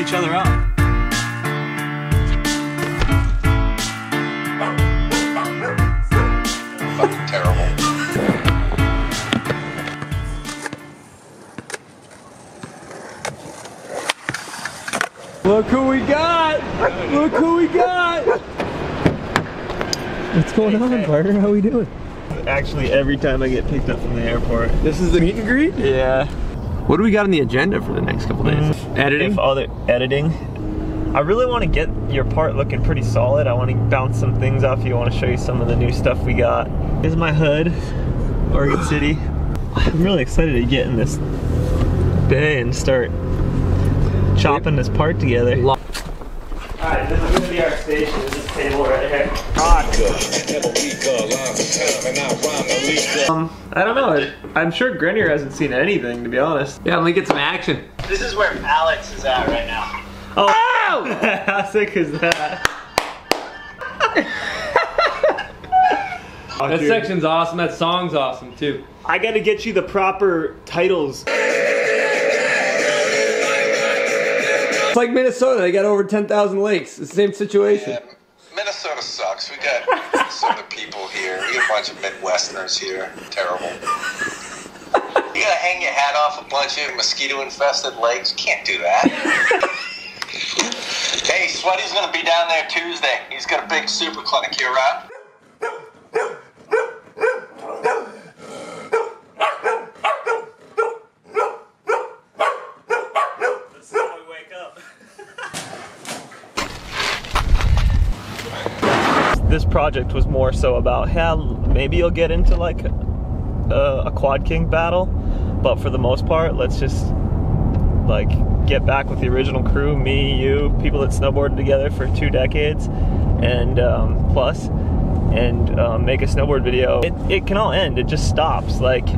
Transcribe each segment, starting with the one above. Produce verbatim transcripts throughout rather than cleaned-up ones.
each other up. Fucking terrible. Look who we got! Look who we got! What's going on, partner? How are we doing? Actually, every time I get picked up from the airport. This is the meet and greet? Yeah. What do we got on the agenda for the next couple days? Mm, editing? If all the editing. I really want to get your part looking pretty solid. I want to bounce some things off you. I want to show you some of the new stuff we got. Here's my hood, Oregon City. I'm really excited to get in this bay and start chopping this part together. Alright, this is gonna be our station. This is the table right here. God. Um, I don't know. I'm sure Grenier hasn't seen anything, to be honest. Yeah, let me get some action. This is where Alex is at right now. Oh! Ow! How sick is that? Oh, that dude. Section's awesome. That song's awesome too. I gotta get you the proper titles. It's like Minnesota, they got over ten thousand lakes. It's the same situation. Yeah, Minnesota sucks. We got Minnesota people here. We got a bunch of Midwesterners here. Terrible. You gotta hang your hat off a bunch of mosquito-infested lakes. You can't do that. Hey, Sweaty's gonna be down there Tuesday. He's got a big super clinic here, Rob. This project was more so about, hey, maybe you'll get into like a, a Quad King battle, but for the most part, let's just like get back with the original crew, me, you, people that snowboarded together for two decades and um, plus, and um, make a snowboard video. It, it can all end, it just stops. Like,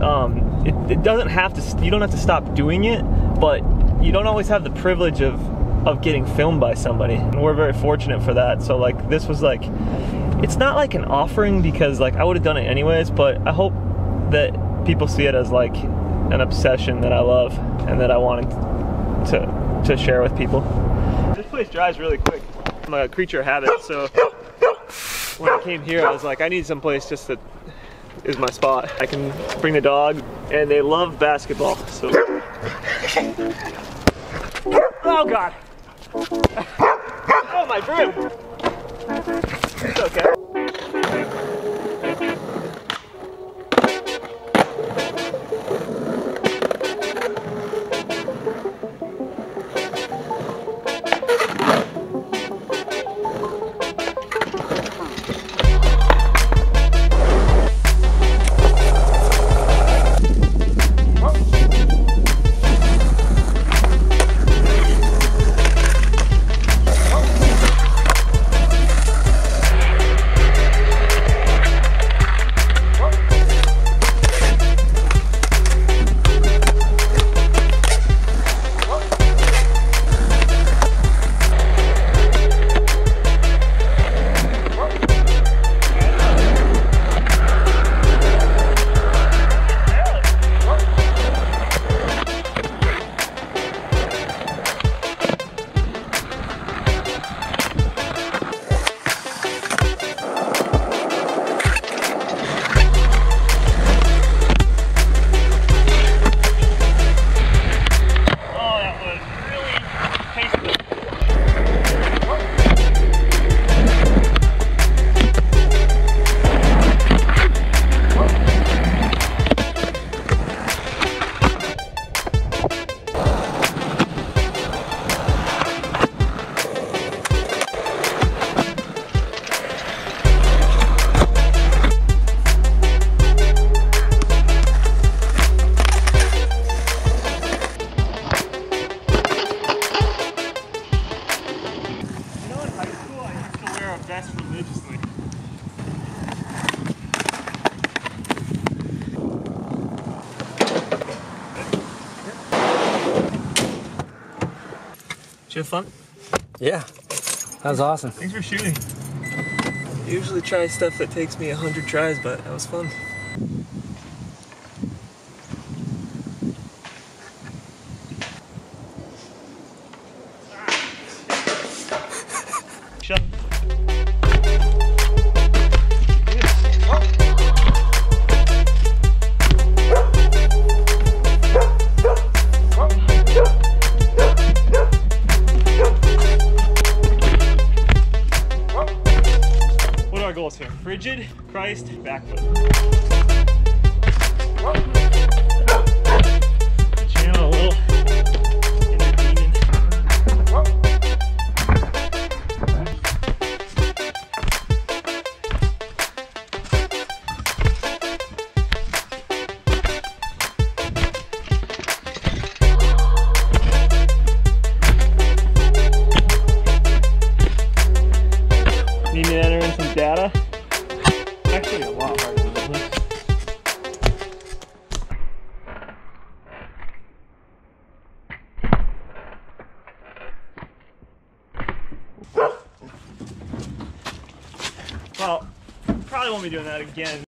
um, it, it doesn't have to, you don't have to stop doing it, but you don't always have the privilege of of getting filmed by somebody, and we're very fortunate for that. So like this was like, it's not like an offering because like I would have done it anyways, but I hope that people see it as like an obsession that I love and that I wanted to to share with people. This place dries really quick. I'm a creature of habit, so when I came here I was like, I need some place just that is my spot. I can bring the dog, and they love basketball, so. Oh God. Oh, my broom! It's okay. You have fun? Yeah, that was awesome. Thanks for shooting. I usually try stuff that takes me a hundred tries, but that was fun. Christ, back foot. Channel a little inner demon. Need me to enter in some data? Actually a lot harder than this. Well, probably won't be doing that again